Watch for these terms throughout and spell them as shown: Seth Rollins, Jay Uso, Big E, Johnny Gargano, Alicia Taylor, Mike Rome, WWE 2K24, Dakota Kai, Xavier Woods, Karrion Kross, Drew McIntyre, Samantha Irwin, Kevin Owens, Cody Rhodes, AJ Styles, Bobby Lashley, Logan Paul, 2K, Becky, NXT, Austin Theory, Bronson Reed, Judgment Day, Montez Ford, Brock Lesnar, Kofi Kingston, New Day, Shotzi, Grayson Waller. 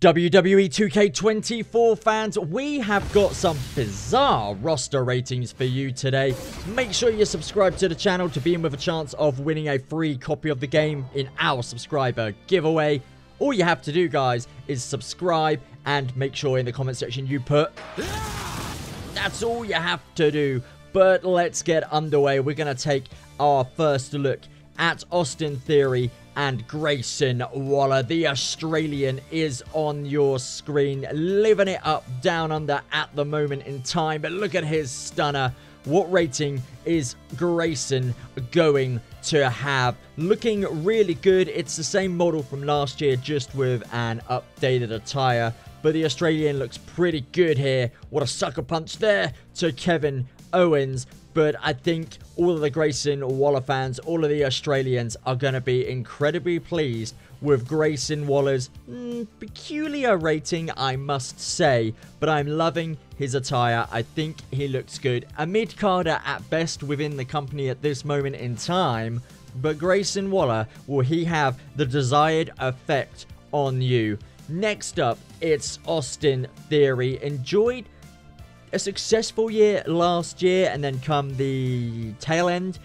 WWE 2K24 fans, we have got some bizarre roster ratings for you today. Make sure you subscribe to the channel to be in with a chance of winning a free copy of the game in our subscriber giveaway. All you have to do, guys, is subscribe and make sure in the comment section you put... That's all you have to do. But let's get underway. We're going to take our first look at Austin Theory and Grayson Waller. The Australian is on your screen, living it up down under at the moment in time. But look at his stunner. What rating is Grayson going to have? Looking really good. It's the same model from last year, just with an updated attire. But the Australian looks pretty good here. What a sucker punch there to Kevin Owens. But I think all of the Grayson Waller fans, all of the Australians are going to be incredibly pleased with Grayson Waller's peculiar rating, I must say. But I'm loving his attire. I think he looks good. A mid-carder at best within the company at this moment in time. But Grayson Waller, will he have the desired effect on you? Next up, it's Austin Theory. Enjoyed a successful year last year, and then come the tail end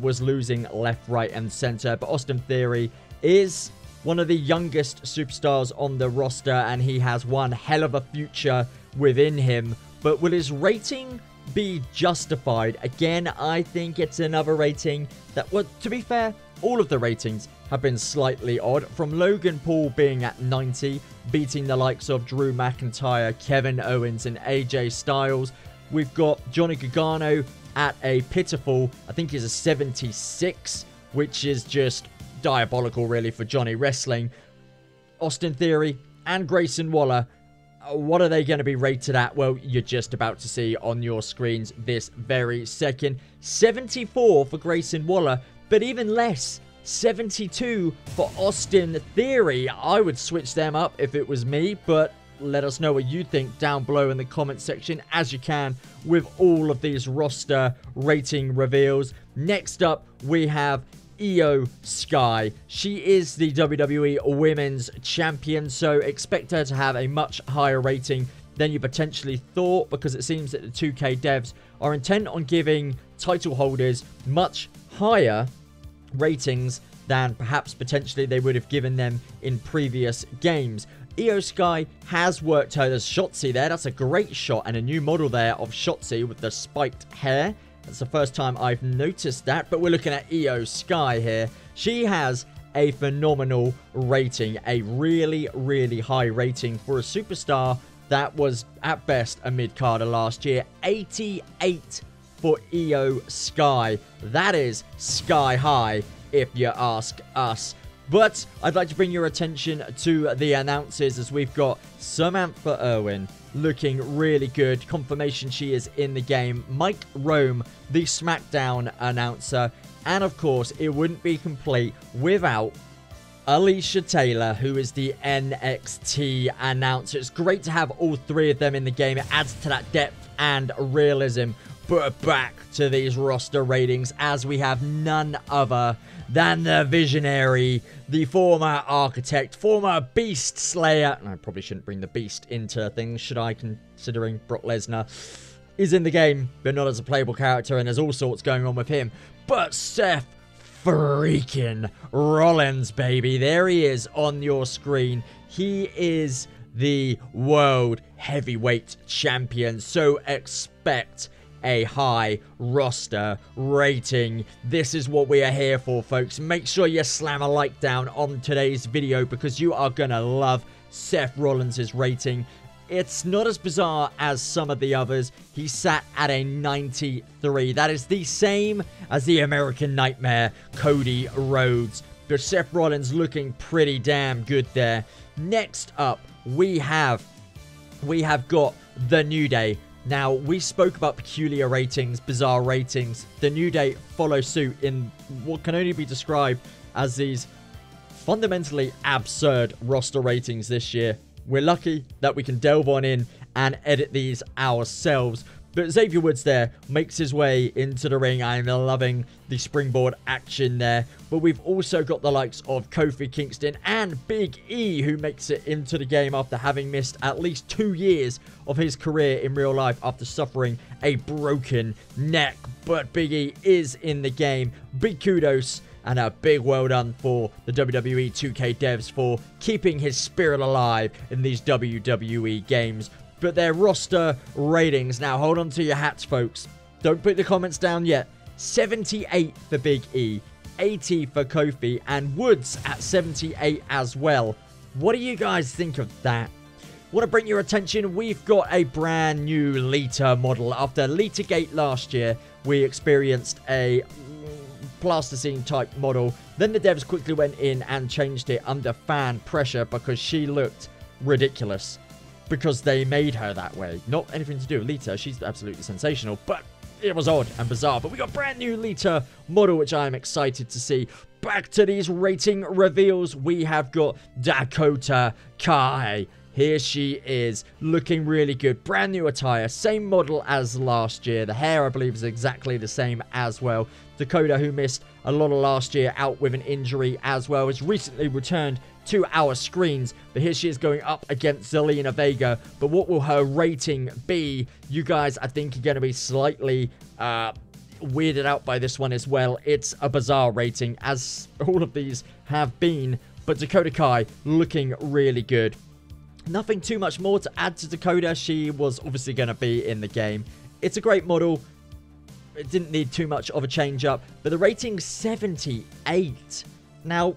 was losing left, right and center. But Austin Theory is one of the youngest superstars on the roster, and he has one hell of a future within him. But will his rating be justified? Again, I think it's another rating that, well, to be fair, all of the ratings have been slightly odd, from Logan Paul being at 90, beating the likes of Drew McIntyre, Kevin Owens and AJ Styles. We've got Johnny Gargano at a pitiful, I think he's a 76, which is just diabolical really for Johnny Wrestling. Austin Theory and Grayson Waller, what are they going to be rated at? Well, you're just about to see on your screens this very second. 74 for Grayson Waller, but even less, 72 for Austin Theory. I would switch them up if it was me, but let us know what you think down below in the comment section as you can with all of these roster rating reveals. Next up, we have Iyo Sky. She is the WWE Women's Champion, so expect her to have a much higher rating than you potentially thought, because it seems that the 2K devs are intent on giving title holders much higher ratings than perhaps potentially they would have given them in previous games. Iyo Sky has worked her. There's Shotzi there. That's a great shot, and a new model there of Shotzi with the spiked hair. That's the first time I've noticed that, but we're looking at Iyo Sky here. She has a phenomenal rating, a really, really high rating for a superstar that was at best a mid-carder last year. 88 for Iyo Sky. That is sky high if you ask us. But I'd like to bring your attention to the announcers, as we've got Samantha Irwin looking really good. Confirmation she is in the game. Mike Rome, the SmackDown announcer. And of course, it wouldn't be complete without Alicia Taylor, who is the NXT announcer. It's great to have all three of them in the game. It adds to that depth and realism. But back to these roster ratings, as we have none other than the visionary, the former architect, former beast slayer. And I probably shouldn't bring the beast into things, should I, considering Brock Lesnar is in the game, but not as a playable character, and there's all sorts going on with him. But Seth freaking Rollins, baby. There he is on your screen. He is the World Heavyweight Champion, so expect a high roster rating. This is what we are here for, folks. Make sure you slam a like down on today's video, because you are gonna love Seth Rollins' rating. It's not as bizarre as some of the others. He sat at a 93. That is the same as the American Nightmare, Cody Rhodes. But Seth Rollins looking pretty damn good there. Next up, we have got the New Day. Now, we spoke about peculiar ratings, bizarre ratings. The New Day follow suit in what can only be described as these fundamentally absurd roster ratings this year. We're lucky that we can delve on in and edit these ourselves. But Xavier Woods there makes his way into the ring. I'm loving the springboard action there. But we've also got the likes of Kofi Kingston and Big E, who makes it into the game after having missed at least 2 years of his career in real life after suffering a broken neck. But Big E is in the game. Big kudos and a big well done for the WWE 2K devs for keeping his spirit alive in these WWE games. But their roster ratings, now hold on to your hats, folks. Don't put the comments down yet. 78 for Big E, 80 for Kofi, and Woods at 78 as well. What do you guys think of that? Want to bring your attention? We've got a brand new Lita model. After Litagate last year, we experienced a plasticine type model. Then the devs quickly went in and changed it under fan pressure because she looked ridiculous. Because they made her that way. Not anything to do with Lita. She's absolutely sensational. But it was odd and bizarre. But we got a brand new Lita model, which I am excited to see. Back to these rating reveals. We have got Dakota Kai. Here she is. Looking really good. Brand new attire. Same model as last year. The hair, I believe, is exactly the same as well. Dakota, who missed a lot of last year out with an injury as well, has recently returned to our screens. But here she is going up against Zelina Vega. But what will her rating be? You guys, I think, are going to be slightly weirded out by this one as well. It's a bizarre rating, as all of these have been. But Dakota Kai looking really good. Nothing too much more to add to Dakota. She was obviously going to be in the game. It's a great model. It didn't need too much of a change up. But the rating's 78. Now,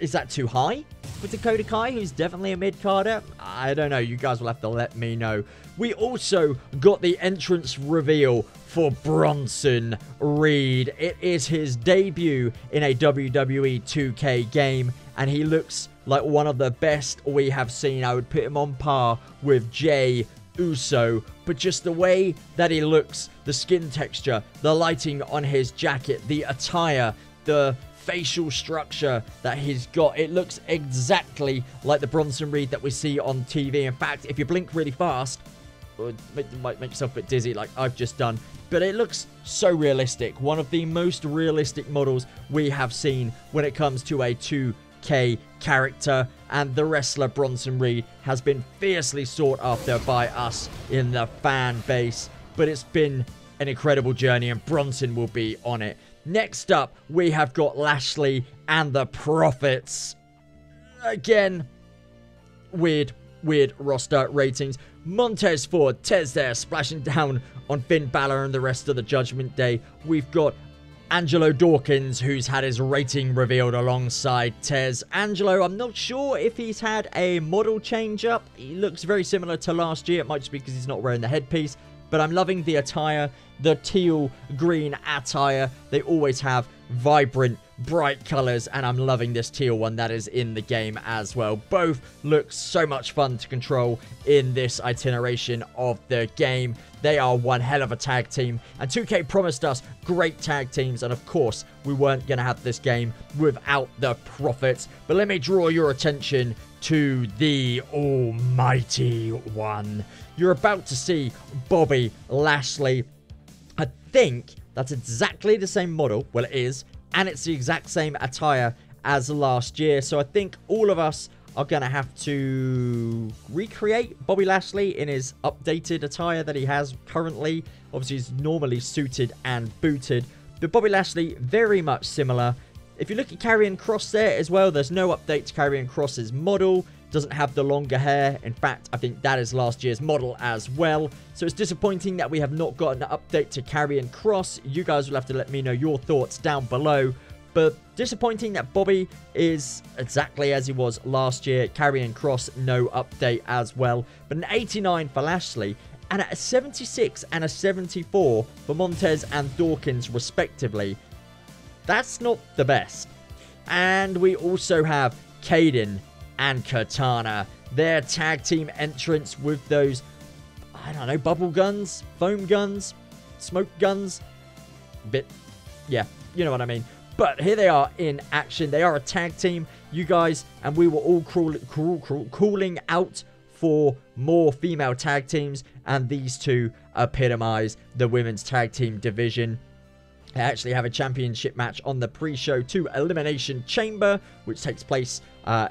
is that too high for Dakota Kai, who's definitely a mid-carder? I don't know. You guys will have to let me know. We also got the entrance reveal for Bronson Reed. It is his debut in a WWE 2K game, and he looks like one of the best we have seen. I would put him on par with Jay Uso, but just the way that he looks, the skin texture, the lighting on his jacket, the attire, the facial structure that he's got. It looks exactly like the Bronson Reed that we see on TV. In fact, if you blink really fast, it might make yourself a bit dizzy like I've just done. But it looks so realistic. One of the most realistic models we have seen when it comes to a 2K character. And the wrestler Bronson Reed has been fiercely sought after by us in the fan base. But it's been an incredible journey, and Bronson will be on it. Next up, we have got Lashley and the Prophets. Again, weird roster ratings. Montez Ford, Tez there, splashing down on Finn Balor and the rest of the Judgment Day. We've got Angelo Dawkins, who's had his rating revealed alongside Tez. Angelo, I'm not sure if he's had a model change-up. He looks very similar to last year. It might just be because he's not wearing the headpiece. But I'm loving the attire, the teal-green attire. They always have vibrant, bright colours, and I'm loving this teal one that is in the game as well. Both look so much fun to control in this iteration of the game. They are one hell of a tag team, and 2K promised us great tag teams, and of course, we weren't going to have this game without the Prophets. But let me draw your attention to the Almighty One. You're about to see Bobby Lashley. I think that's exactly the same model. Well, it is. And it's the exact same attire as last year. So I think all of us are going to have to recreate Bobby Lashley in his updated attire that he has currently. Obviously, he's normally suited and booted. But Bobby Lashley, very much similar. If you look at Karrion Kross there as well, there's no update to Karrion Kross's model. Doesn't have the longer hair. In fact, I think that is last year's model as well. So it's disappointing that we have not got an update to Karrion Kross. You guys will have to let me know your thoughts down below. But disappointing that Bobby is exactly as he was last year. Karrion Kross, no update as well. But an 89 for Lashley. And at a 76 and a 74 for Montez and Dawkins respectively. That's not the best. And we also have Kaden and Katana. Their tag team entrance with those, I don't know, bubble guns, foam guns, smoke guns. Bit, yeah, you know what I mean. But here they are in action. They are a tag team, you guys. And we were all calling out for more female tag teams. And these two epitomize the women's tag team division. They actually have a championship match on the pre-show to Elimination Chamber, which takes place,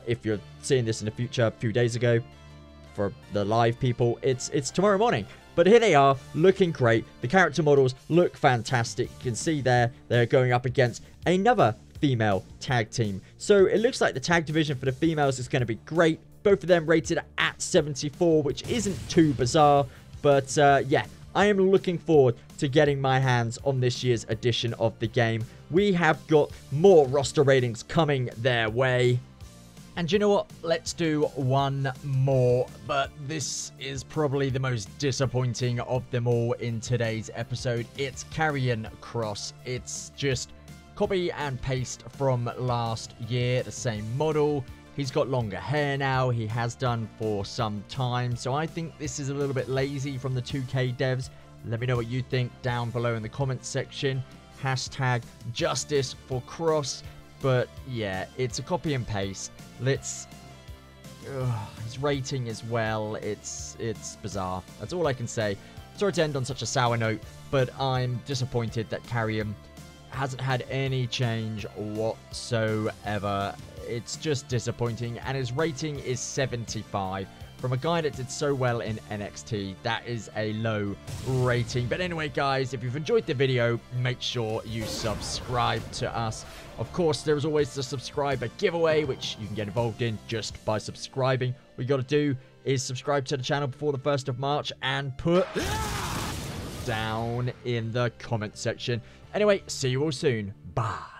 if you're seeing this in the future, a few days ago. For the live people, it's tomorrow morning. But here they are, looking great. The character models look fantastic. You can see there, they're going up against another female tag team. So it looks like the tag division for the females is going to be great. Both of them rated at 74, which isn't too bizarre. But yeah, I am looking forward to getting my hands on this year's edition of the game. We have got more roster ratings coming their way. And you know what? Let's do one more, but this is probably the most disappointing of them all in today's episode. It's Karrion Kross. It's just copy and paste from last year, the same model. He's got longer hair now. He has done for some time. So I think this is a little bit lazy from the 2K devs. Let me know what you think down below in the comments section. Hashtag justice for Kross. But yeah, it's a copy and paste. His rating as well. It's bizarre. That's all I can say. Sorry to end on such a sour note, but I'm disappointed that Karrion hasn't had any change whatsoever. It's just disappointing, and his rating is 75. From a guy that did so well in NXT, that is a low rating. But anyway, guys, if you've enjoyed the video, make sure you subscribe to us. Of course, there is always the subscriber giveaway, which you can get involved in just by subscribing. What you got to do is subscribe to the channel before the 1st of March and put down in the comment section. Anyway, see you all soon. Bye.